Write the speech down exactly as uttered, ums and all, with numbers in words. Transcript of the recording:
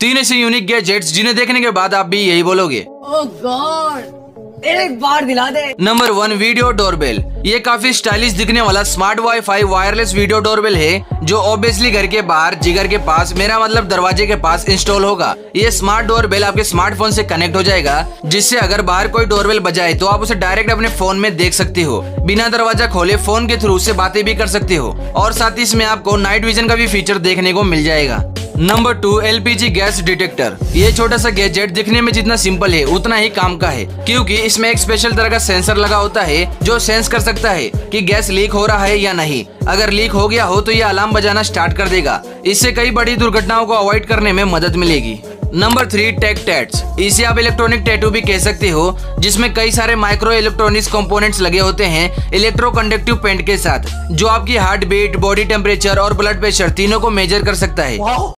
तीन ऐसे unique gadgets जिन्हें देखने के बाद आप भी यही बोलोगे ओह गॉड एक बार दिला दे। Number one, video doorbell. ये काफी स्टाइलिश दिखने वाला smart wifi wireless video doorbell है जो ऑब्वियसली घर के बाहर जिगर के पास मेरा मतलब दरवाजे के पास इंस्टॉल होगा। ये स्मार्ट डोरबेल आपके स्मार्टफोन से कनेक्ट हो जाएगा जिससे अगर बाहर कोई डोरबेल बजाए तो आप उसे डायरेक्ट अपने फोन में देख सकते हो। बिना दरवाजा खोले फोन के थ्रू उससे बातें भी कर सकते हो और साथ ही इसमें आपको नाइट विजन का भी फीचर देखने को मिल जाएगा। Number two, LPG gas detector. ये छोटा सा गैजेट दिखने में जितना सिंपल है उतना ही काम का है क्योंकि इसमें एक स्पेशल तरह का सेंसर लगा होता है जो सेंस कर सकता है कि गैस लीक हो रहा है या नहीं। अगर लीक हो गया हो तो ये अलार्म बजाना स्टार्ट कर देगा। इससे कई बड़ी दुर्घटनाओं को अवॉइड करने में मदद मिलेगी। Number three, tech tats. इसे आप इलेक्ट्रॉनिक टैटू भी कह सकते हो जिसमें कई सारे माइक्रो इलेक्ट्रॉनिक्स कंपोनेंट्स लगे होते हैं इलेक्ट्रो कंडक्टिव पेंट के साथ जो आपकी हार्ट बीट, बॉडी टेम्परेचर और ब्लड प्रेशर तीनों को मेजर कर सकता है।